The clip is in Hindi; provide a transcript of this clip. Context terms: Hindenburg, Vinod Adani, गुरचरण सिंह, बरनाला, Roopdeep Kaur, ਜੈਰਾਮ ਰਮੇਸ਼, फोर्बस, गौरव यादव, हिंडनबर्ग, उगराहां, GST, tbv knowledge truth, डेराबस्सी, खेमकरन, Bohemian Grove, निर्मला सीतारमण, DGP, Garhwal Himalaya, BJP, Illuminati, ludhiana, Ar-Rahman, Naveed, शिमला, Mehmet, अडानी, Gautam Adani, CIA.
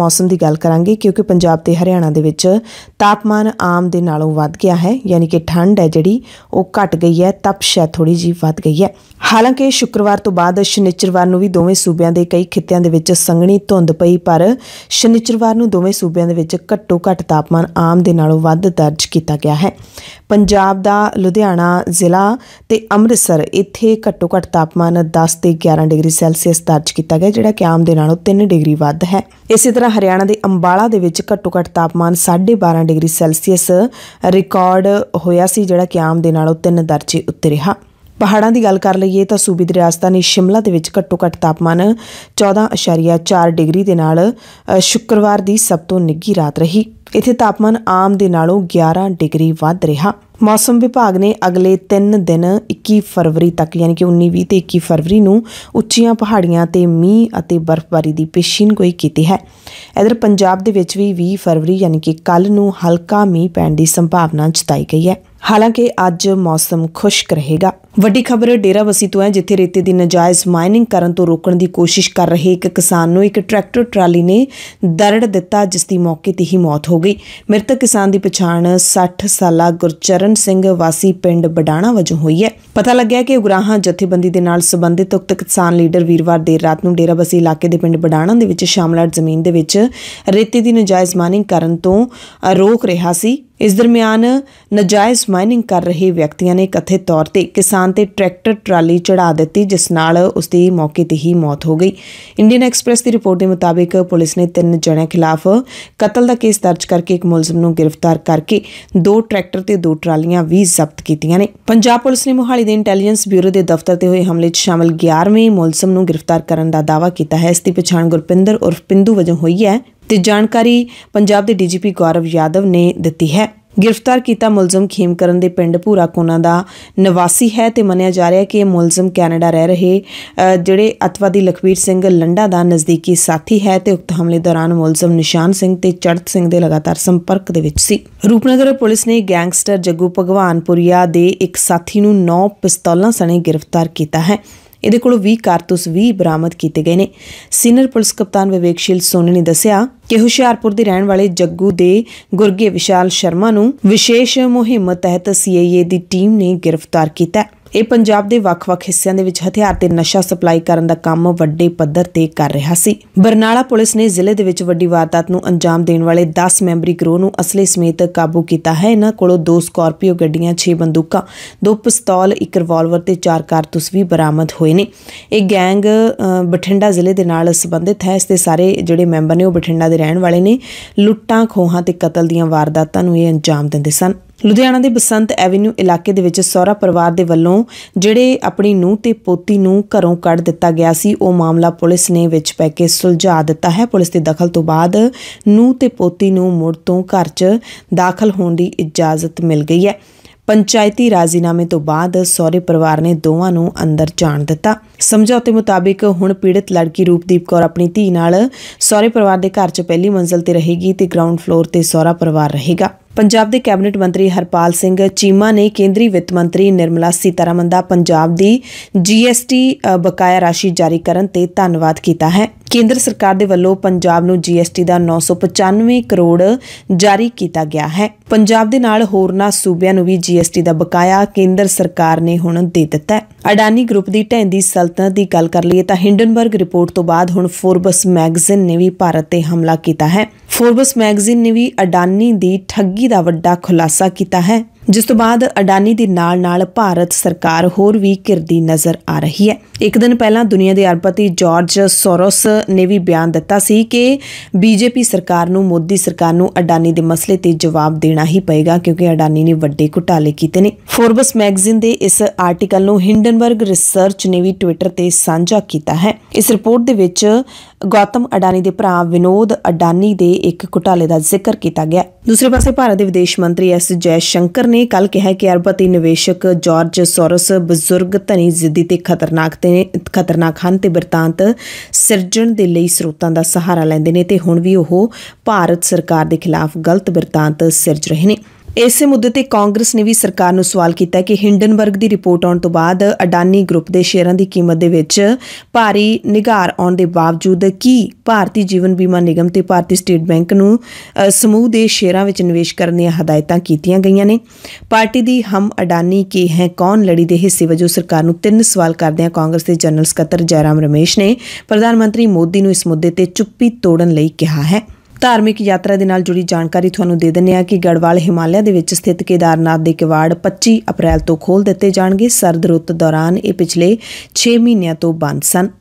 मौसम की गल करांगे क्योंकि पंजाब ते हरियाणा दे विच तापमान आम दे नालों वध गया है, यानी कि ठंड है जिहड़ी वह घट गई है, तपश है थोड़ी जी वध गई है। हालांकि शुक्रवार तो बाद शनिचरवार नूं भी दोवें सूबियां दे कई खित्तियां दे विच संघनी धुंद पई, पर शनिचरवार नूं दोवें सूबियां दे विच घट्टो घट तापमान आम दे नालों वध दर्ज किया गया है। पंजाब दा लुधियाना ज़िला ते अमृतसर इत्थे घट्टो घट तापमान 10 ते 11 डिग्री सैल्सीयस दर्ज किया गया, जिहड़ा कि आम दे नालों 3 डिग्री वध है। इस तरह हरियाणा के अंबाला के घट्टो घट तापमान 12.5 डिग्री सैल्सीयस रिकॉर्ड होया सी, जिहड़ा कि आम दे नालों 3 दर्जे उत्ते रहा। पहाड़ों की गल कर लईए तां सूबे दी राजधानी शिमला दे विच घट्टो घट तापमान 14.4 डिग्री दे नाल शुक्रवार की सब तो निघी रात रही। इत्थे तापमान आम दे नालों 11 डिग्री वध रहा। मौसम विभाग ने अगले 3 दिन 21 फरवरी तक यानी कि 19, 20 ते 21 फरवरी नूं उच्चियां पहाड़ियां ते मींह अते बर्फबारी की पेशीनगोई की है। इधर पंजाब दे विच भी 20 फरवरी यानी कि कल नूं हल्का मींह पैण की संभावना जताई गई है। हालांकि अज मौसम खुश्क रहेगा। वड्डी खबर डेराबस्सी तो है, जिथे रेते की नजायज़ माइनिंग करन तो रोकण की कोशिश कर रहे एक किसान नूं एक ट्रैक्टर ट्राली ने दरड़ दिता, जिसकी मौके पर ही मौत हो गई। मृतक किसान की पछाण 60 साला गुरचरण सिंह वासी पिंड बडाणा वजों हुई है। पता लग्या कि उगराहां जथेबंदी दे नाल संबंधित उक्त किसान लीडर वीरवार देर रात नूं डेराबस्सी इलाके के पिंड बडाणा दे विच शामलाट जमीन दे विच रेते की नजायज़ माइनिंग करन तो रोक रहा सी। इस दरमियान नजायज़ माइनिंग कर रहे व्यक्तियों ने कथित तौर पर किसान ते ट्रैक्टर ट्राली चढ़ा दी, जिस नाल उसकी मौके पर ही मौत हो गई। इंडियन एक्सप्रैस की रिपोर्ट के मुताबिक पुलिस ने 3 जणियां खिलाफ कतल का केस दर्ज करके एक मुलजम नूं गिरफ्तार करके 2 ट्रैक्टर ते 2 ट्रालियां भी जब्त कीतियां ने। पंजाब पुलिस ने मोहाली के इंटैलीजेंस ब्यूरो के दफ्तर से हुए हमले शामिल 11वें मुलजम नूं गिरफ्तार करने का दावा किया है। इसकी पछाण गुरपिंदर उर्फ पिंदू वजों हुई है ते जानकारी पंजाब के DGP गौरव यादव ने दी है। गिरफ्तार किया मुलजम खेमकरन के पिंड भूरा कोना का निवासी है तो मनिया जा रहा है कि मुलजम कैनेडा रह रहे जिहड़े अतवादी लखवीर सिंह लंडा का नज़दीकी साथी है तो उक्त हमले दौरान मुलजम निशान सिंह ते चढ़त सिंह के लगातार संपर्क दे विच सी। रूपनगर पुलिस ने गैंगस्टर जग्गू भगवानपुरिया के एक साथी नूं 9 पिस्तौलां सने गिरफ्तार किया है। ਇਹਦੇ ਕੋਲੋਂ 20 ਕਾਰਤੂਸ ਵੀ ਬਰਾਮਦ ਕੀਤੇ ਗਏ ਨੇ। ਸੀਨੀਅਰ ਪੁਲਿਸ ਕਪਤਾਨ ਵਿਵੇਕਸ਼ੀਲ ਸੋਨੀ ਨੇ ਦੱਸਿਆ ਕਿ ਹੁਸ਼ਿਆਰਪੁਰ ਦੇ ਰਹਿਣ ਵਾਲੇ ਜੱਗੂ ਦੇ ਗੁਰਗੇ ਵਿਸ਼ਾਲ ਸ਼ਰਮਾ ਨੂੰ ਵਿਸ਼ੇਸ਼ ਮੁਹਿੰਮ ਤਹਿਤ CIA ਦੀ ਟੀਮ ਨੇ ਗ੍ਰਿਫਤਾਰ ਕੀਤਾ। ਇਹ ਪੰਜਾਬ ਦੇ ਵੱਖ-ਵੱਖ ਹਿੱਸਿਆਂ ਦੇ ਵਿੱਚ ਹਥਿਆਰ ਤੇ ਨਸ਼ਾ ਸਪਲਾਈ ਕਰਨ ਦਾ ਕੰਮ ਵੱਡੇ ਪੱਧਰ ਤੇ ਕਰ ਰਿਹਾ ਸੀ। ਬਰਨਾਲਾ ਪੁਲਿਸ ਨੇ ਜ਼ਿਲ੍ਹੇ ਦੇ ਵਿੱਚ ਵੱਡੀ ਵਾਰਦਾਤ ਨੂੰ ਅੰਜਾਮ ਦੇਣ ਵਾਲੇ 10 ਮੈਂਬਰੀ ਗਰੋਹ ਨੂੰ ਅਸਲੇ ਸਮੇਤ ਕਾਬੂ ਕੀਤਾ ਹੈ। ਇਹਨਾਂ ਕੋਲੋਂ 2 ਸਕਾਰਪੀਓ ਗੱਡੀਆਂ, 6 ਬੰਦੂਕਾਂ, 2 ਪਿਸਤੌਲ, 1 ਰਿਵਾਲਵਰ ਤੇ 4 ਕਾਰਤੂਸ ਵੀ ਬਰਾਮਦ ਹੋਏ ਨੇ। ਇਹ ਗੈਂਗ ਬਠਿੰਡਾ ਜ਼ਿਲ੍ਹੇ ਦੇ ਨਾਲ ਸੰਬੰਧਿਤ ਹੈ। ਇਸ ਦੇ ਸਾਰੇ ਜਿਹੜੇ ਮੈਂਬਰ ਨੇ ਉਹ ਬਠਿੰਡਾ ਦੇ ਰਹਿਣ ਵਾਲੇ ਨੇ। ਲੁੱਟਾਂ, ਖੋਹਾਂ ਤੇ ਕਤਲ ਦੀਆਂ ਵਾਰਦਾਤਾਂ ਨੂੰ ਇਹ ਅੰਜਾਮ ਦਿੰਦੇ ਸਨ। ਲੁਧਿਆਣਾ ਦੇ ਬਸੰਤ ਐਵੀਨਿਊ ਇਲਾਕੇ ਦੇ ਵਿੱਚ ਸਹੁਰਾ ਪਰਿਵਾਰ ਦੇ ਵੱਲੋਂ ਜਿਹੜੇ ਆਪਣੀ ਨੂੰਹ ਤੇ ਪੋਤੀ ਨੂੰ ਘਰੋਂ ਕੱਢ ਦਿੱਤਾ ਗਿਆ ਸੀ, ਉਹ ਮਾਮਲਾ ਪੁਲਿਸ ਨੇ ਵਿੱਚ ਪੈ ਕੇ ਸੁਲਝਾ ਦਿੱਤਾ ਹੈ। ਪੁਲਿਸ ਦੇ ਦਖਲ ਤੋਂ ਬਾਅਦ ਨੂੰਹ ਤੇ ਪੋਤੀ ਨੂੰ ਮੁੜ ਤੋਂ ਘਰ 'ਚ ਦਾਖਲ ਹੋਣ ਦੀ ਇਜਾਜ਼ਤ ਮਿਲ ਗਈ ਹੈ। पंचायती राजीनामे तो बाद सौरे परिवार ने दोवां नूं अंदर जाण दिता। समझौते मुताबिक हुण पीड़ित लड़की रूपदीप कौर अपनी धी नाल सौरे परिवार के घर 'च पहली मंजिल ते रहेगी ते ग्राउंड फ्लोर ते सौरा परिवार रहेगा। पंजाब के कैबिनेट मंत्री हरपाल सिंह चीमा ने केंद्रीय वित्त मंत्री निर्मला सीतारमण दा पंजाब दी GST बकाया राशि जारी करन ते धन्नवाद कीता है। केंद्र सरकार दे वल्लों पंजाब नूं GST दा 995 करोड़ जारी किया गया है। पंजाब दे नाल होरना सूबियां नूं भी GST दा बकाया केंद्र सरकार ने हुण दे दित्ता है। अडानी ग्रुप की ढैंदी सल्तनत की गल कर लईए तां हिंडनबर्ग रिपोर्ट तो बाद हुण फोर्बस मैगजीन ने भी भारत ते हमला किया है। फोर्बस मैगजीन ने भी अडानी की ठगी का वड्डा खुलासा किया है, जिस तो बाद अडानी के नाल भारत सरकार होर भी घिरदी नज़र आ रही है। एक दिन पहला दुनिया के अरबपति जॉर्ज सोरोस ने भी बयान दिता सी कि BJP सरकार नूं मोदी सरकार नूं अडानी के मसले ते जवाब देना ही पेगा क्योंकि अडानी ने वड्डे घोटाले कीते ने। फोर्बस मैगजीन के इस आर्टिकल नूं हिंडनबर्ग रिसर्च ने भी ट्विटर ते सांझा कीता है। इस रिपोर्ट दे विच गौतम अडानी के भरा विनोद अडानी के एक घोटाले का जिक्र किया गया। दूसरे पासे भारत के विदेश मंत्री S Jayshankar ने कल कहा कि अरबपति निवेशक जॉर्ज सोरोस बजुर्ग, धनी, जिद्दी ते खतरनाक हैं ते बिरतांत सिरजण दे लई स्रोतां दा सहारा लैंदे ने ते हुण भी ओह भारत सरकार दे खिलाफ गलत बिरतांत सिरज रहे ने। ਇਸੇ ਮੁੱਦੇ ਤੇ ਕਾਂਗਰਸ ਨੇ ਵੀ ਸਰਕਾਰ ਨੂੰ ਸਵਾਲ ਕੀਤਾ ਕਿ ਹਿੰਡਨਬਰਗ ਦੀ ਰਿਪੋਰਟ ਆਉਣ ਤੋਂ ਬਾਅਦ ਅਡਾਨੀ ਗਰੁੱਪ ਦੇ ਸ਼ੇਅਰਾਂ ਦੀ ਕੀਮਤ ਦੇ ਵਿੱਚ ਭਾਰੀ ਨਿਗਾਰ ਆਉਣ ਦੇ ਬਾਵਜੂਦ ਕੀ ਭਾਰਤੀ ਜੀਵਨ ਬੀਮਾ ਨਿਗਮ ਤੇ ਭਾਰਤੀ ਸਟੇਟ ਬੈਂਕ ਨੂੰ ਸਮੂਹ ਦੇ ਸ਼ੇਅਰਾਂ ਵਿੱਚ ਨਿਵੇਸ਼ ਕਰਨ ਦੀਆਂ ਹਦਾਇਤਾਂ ਕੀਤੀਆਂ ਗਈਆਂ ਨੇ। ਪਾਰਟੀ ਦੀ ਹਮ ਅਡਾਨੀ ਕੇ ਹੈ ਕੌਣ ਲੜੀ ਦੇ ਹਿੱਸੇ ਵਜੋਂ ਸਰਕਾਰ ਨੂੰ 3 ਸਵਾਲ ਕਰਦਿਆਂ ਕਾਂਗਰਸ ਦੇ ਜਨਰਲ ਸਕੱਤਰ ਜੈਰਾਮ ਰਮੇਸ਼ ਨੇ ਪ੍ਰਧਾਨ ਮੰਤਰੀ ਮੋਦੀ ਨੂੰ ਇਸ ਮੁੱਦੇ ਤੇ ਚੁੱਪੀ ਤੋੜਨ ਲਈ ਕਿਹਾ ਹੈ। धार्मिक यात्रा के नाल जुड़ी जानकारी तुहानू दे दिंदे आ कि गढ़वाल हिमालय दे विच स्थित केदारनाथ के किवाड़ 25 अप्रैल तो खोल दिते जाणगे। सर्द रुत दौरान ये पिछले 6 महीनों तो बंद सन।